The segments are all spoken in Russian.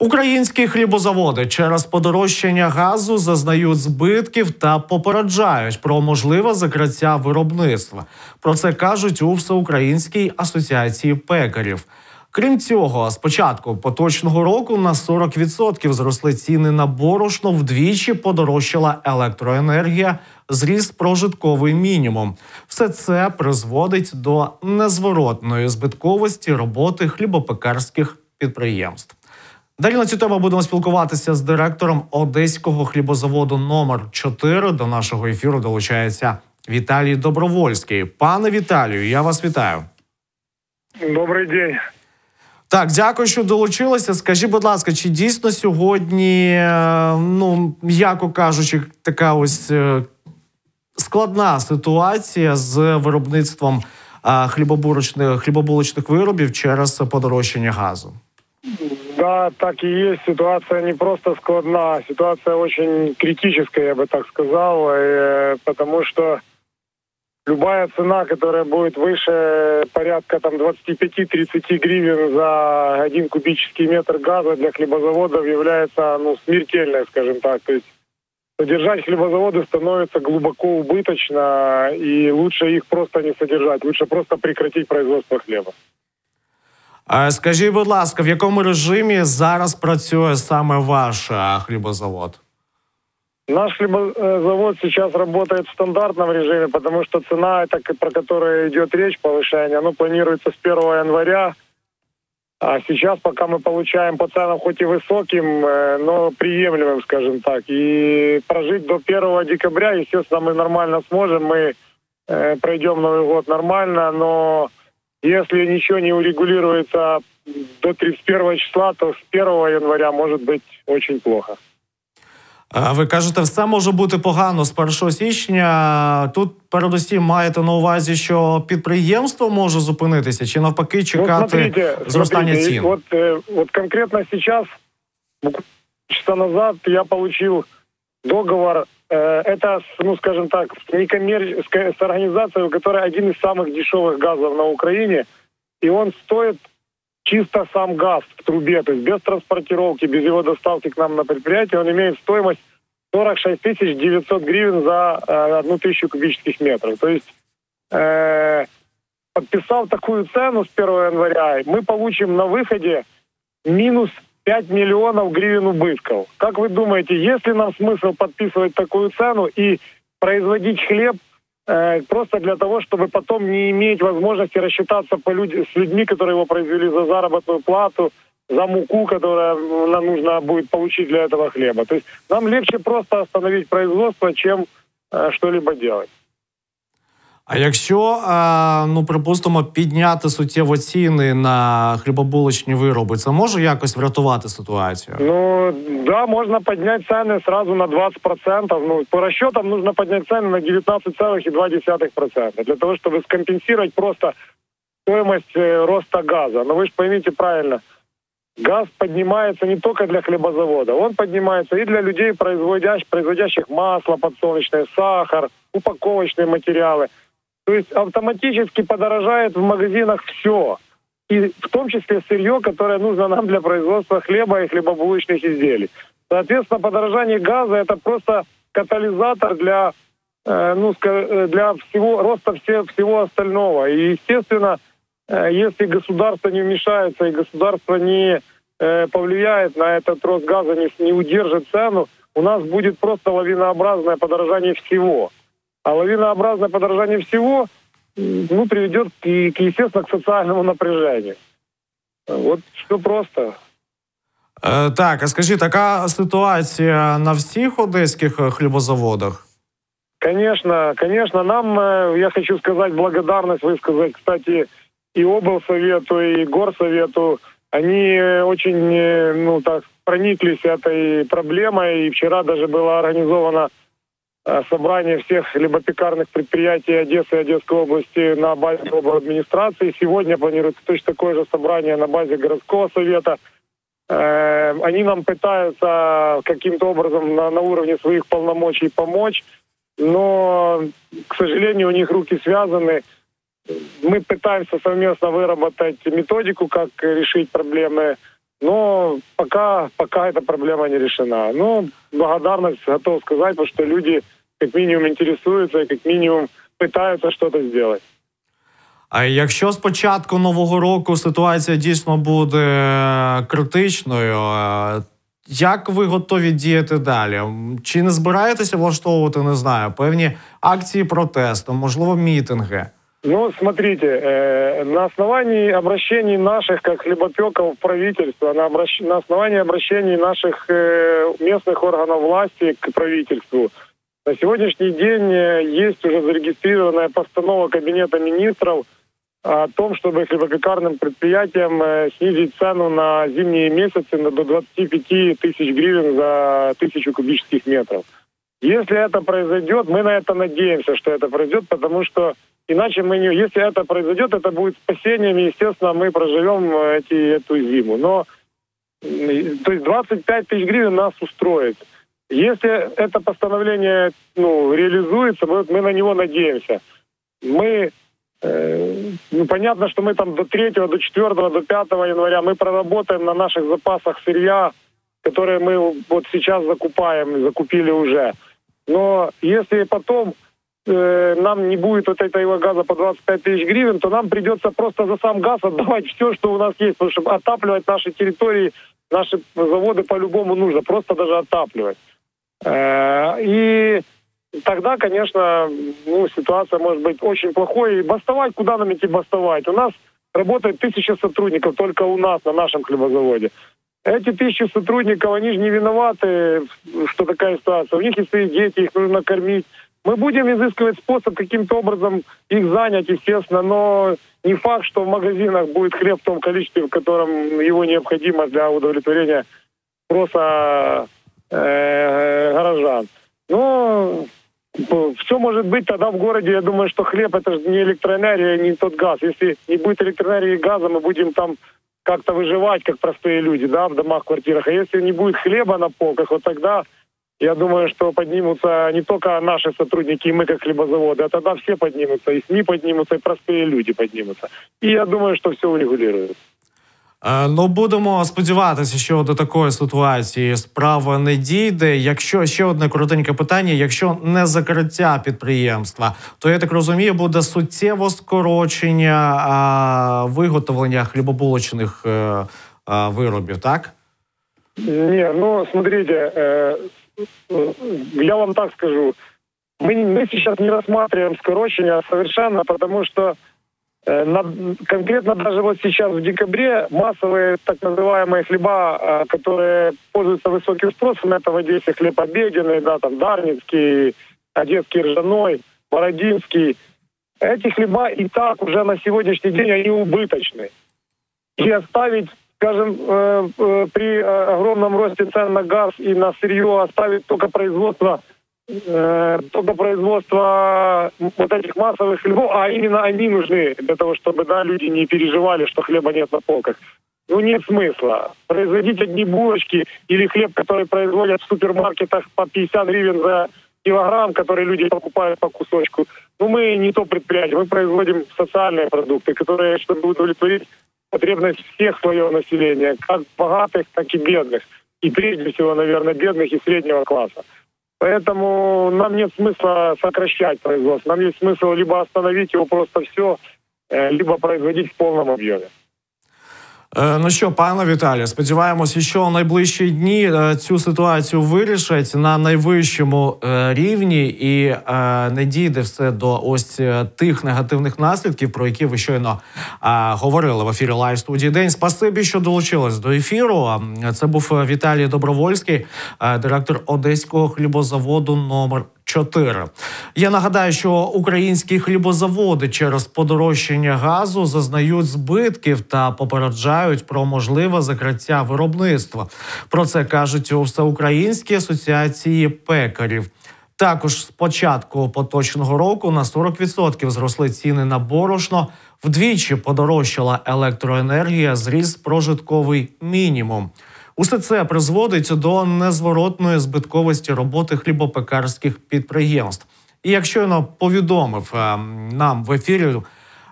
Українські хлібозаводи через подорожчання газу зазнають збитків та попереджають про можливе закриття виробництва. Про це кажуть у Всеукраїнській асоціації пекарів. Крім цього, з початку поточного року на 40% зросли ціни на борошно, вдвічі подорожчала електроенергія, зріс прожитковий мінімум. Все це призводить до незворотної збитковості роботи хлібопекарських підприємств. Далі на цю тему будемо спілкуватися з директором Одеського хлібозаводу номер 4. До нашого ефіру долучається Віталій Добровольський. Пане Віталію, я вас вітаю. Добрий день. Так, дякую, що долучилися. Скажіть, будь ласка, чи дійсно сьогодні, м'яко кажучи, така ось складна ситуація з виробництвом хлібобулочних виробів через подорожчання газу? Да, так и есть. Ситуация не просто складна, ситуация очень критическая, я бы так сказал, потому что любая цена, которая будет выше порядка 25-30 гривен за один кубический метр газа для хлебозаводов является смертельной, скажем так. То есть содержать хлебозаводы становится глубоко убыточно, и лучше их просто не содержать, лучше просто прекратить производство хлеба. Скажіть, будь ласка, в якому режимі зараз працює саме ваш хлібозавод? Наш хлібозавод зараз працює в стандартному режимі, тому що ціна, про яку йде річ, повищення, планується з 1 января. А зараз, поки ми отримуємо по цінам, хоч і високим, але приємливим, скажімо так. І прожити до 1 декабря, звісно, ми нормально зможемо, ми пройдемо Новий рік нормально, але... Если ничего не урегулируется до 31 числа, то с 1 января может быть очень плохо. Ви кажете, все може бути погано з 1 січня. Тут передусім маєте на увазі, що підприємство може зупинитися чи навпаки чекати зростання цін? Вот конкретно сейчас, часа назад, я получил договор. Это, скажем так, с организацией, у которой один из самых дешевых газов на Украине. И он стоит чисто сам газ в трубе, то есть без транспортировки, без его доставки к нам на предприятие. Он имеет стоимость 46 900 гривен за 1000 кубических метров. То есть, подписав такую цену с 1 января, мы получим на выходе минус 5 миллионов гривен убытков. Как вы думаете, есть ли нам смысл подписывать такую цену и производить хлеб просто для того, чтобы потом не иметь возможности рассчитаться с людьми, которые его произвели, за заработную плату, за муку, которую нам нужно будет получить для этого хлеба? То есть нам легче просто остановить производство, чем что-либо делать. А якщо, припустимо, підняти суттєво ціни на хлібобулочні вироби, це може якось врятувати ситуацію? Да, можна підняти ціни одразу на 20%. По розрахункам потрібно підняти ціни на 19,2%, для того, щоб скомпенсувати просто стоїмость росту газу. Ви ж пойміть правильно, газ піднімається не тільки для хлібозаводу, він піднімається і для людей, производящих масло подсолнечне, сахар, упаковочні матеріали. То есть автоматически подорожает в магазинах все, и в том числе сырье, которое нужно нам для производства хлеба и хлебобулочных изделий. Соответственно, подорожание газа – это просто катализатор для роста всего остального. И, естественно, если государство не вмешается и государство не повлияет на этот рост газа, не удержит цену, у нас будет просто лавинообразное подорожание всего. А лавинообразное подорожание всего приведет, естественно, к социальному напряжению. Вот все просто. Так, а скажи, такая ситуация на всех одесских хлебозаводах? Конечно. Нам, я хочу сказать, благодарность высказать, кстати, и облсовету, и горсовету. Они очень, прониклись этой проблемой. И вчера даже было организовано собрание всех хлебопекарных предприятий Одессы и Одесской области на базе обладминистрации. Сегодня планируется точно такое же собрание на базе городского совета. Они нам пытаются каким-то образом на уровне своих полномочий помочь, но, к сожалению, у них руки связаны. Мы пытаемся совместно выработать методику, как решить проблемы. Но пока эта проблема не решена. Но благодарность готов сказать, потому что люди как минимум интересуются и как минимум пытаются что-то сделать. А якщо з початку Нового року ситуація дійсно буде критичною, як ви готові діяти далі? Чи не збираєтеся влаштовувати, не знаю, певні акції протесту, можливо, мітинги? Ну, смотрите, на основании обращений наших, как хлебопеков, правительства, на основании обращений наших местных органов власти к правительству, на сегодняшний день есть уже зарегистрированная постанова Кабинета Министров о том, чтобы хлебопекарным предприятиям снизить цену на зимние месяцы до 25 тысяч гривен за 1000 кубических метров. Если это произойдет, мы на это надеемся, что это произойдет, потому что иначе мы не... Если это произойдет, это будет спасением, и, естественно, мы проживем эту зиму. Но, то есть 25 тысяч гривен нас устроит. Если это постановление реализуется, мы на него надеемся. Мы, понятно, что мы там до 3, до 4, до 5 января мы проработаем на наших запасах сырья, которые мы вот сейчас закупили уже. Но если потом нам не будет вот этого газа по 25 тысяч гривен, то нам придется просто за сам газ отдавать все, что у нас есть, потому что отапливать наши территории, наши заводы по-любому нужно, просто даже отапливать. И тогда, конечно, ситуация может быть очень плохой. И бастовать, куда нам идти бастовать? У нас работает 1000 сотрудников только у нас, на нашем хлебозаводе. Эти 1000 сотрудников, они же не виноваты, что такая ситуация. У них есть свои дети, их нужно кормить. Мы будем изыскивать способ каким-то образом их занять, естественно, но не факт, что в магазинах будет хлеб в том количестве, в котором его необходимо для удовлетворения спроса горожан. Но все может быть тогда в городе. Я думаю, что хлеб — это же не электроэнергия, не тот газ. Если не будет электроэнергии и газа, мы будем там как-то выживать, как простые люди, да, в домах, квартирах. А если не будет хлеба на полках, вот тогда... Я думаю, что поднимутся не только наши сотрудники, и мы как хлебозаводы, а тогда все поднимутся, и СМИ поднимутся, и простые люди поднимутся. И я думаю, что все урегулируется. Ну, будемо сподіватися, що до такої ситуації справа не дійде. Якщо, ще одне коротеньке питання, якщо не закриття підприємства, то, я так розумію, буде суттєво скорочення виготовлення хлібобулочних виробів, так? Ні, смотрите... Я вам так скажу, мы сейчас не рассматриваем скорочение совершенно, потому что конкретно даже вот сейчас в декабре массовые так называемые хлеба, которые пользуются высоким спросом, это в Одессе хлеб обеденный, да, там дарницкий, одесский ржаной, бородинский, эти хлеба и так уже на сегодняшний день они убыточны. И оставить, скажем, при огромном росте цен на газ и на сырье оставить только производство вот этих массовых хлебов, а именно они нужны для того, чтобы люди не переживали, что хлеба нет на полках. Нет смысла. Производить одни булочки или хлеб, который производят в супермаркетах по 50 гривен за килограмм, который люди покупают по кусочку. Мы не то предприятие, мы производим социальные продукты, которые, чтобы удовлетворить потребность всех слоев населения, как богатых, так и бедных. И прежде всего, наверное, бедных и среднего класса. Поэтому нам нет смысла сокращать производство. Нам есть смысл либо остановить его просто все, либо производить в полном объеме. Ну що, пане Віталію, сподіваємося, що в найближчі дні цю ситуацію вирішать на найвищому рівні і не дійде все до ось тих негативних наслідків, про які ви щойно говорили в ефірі Live Studio День. Спасибі, що долучились до ефіру. Це був Віталій Добровольський, директор Одеського хлібозаводу номер 4. Я нагадаю, що українські хлібозаводи через подорожчання газу зазнають збитків та попереджають про можливе закриття виробництва. Про це кажуть у Всеукраїнській асоціації пекарів. Також з початку поточного року на 40% зросли ціни на борошно, вдвічі подорожчала електроенергія, зріс прожитковий мінімум. Усе це призводить до незворотної збитковості роботи хлібопекарських підприємств. І як щойно повідомив нам в ефірі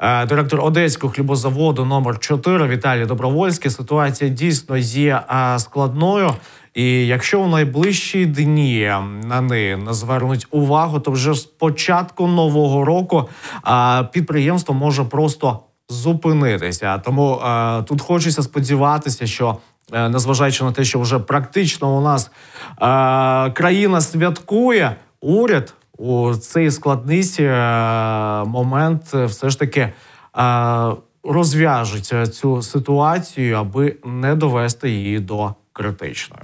Директор Одеського хлібозаводу номер 4 Віталій Добровольський. Ситуація дійсно є складною. І якщо в найближчі дні на неї не звернуть увагу, то вже з початку нового року підприємство може просто зупинитися. Тому тут хочеться сподіватися, що, незважаючи на те, що вже практично у нас країна святкує, уряд у цей складний момент все ж таки розв'яжуть цю ситуацію, аби не довести її до критичної.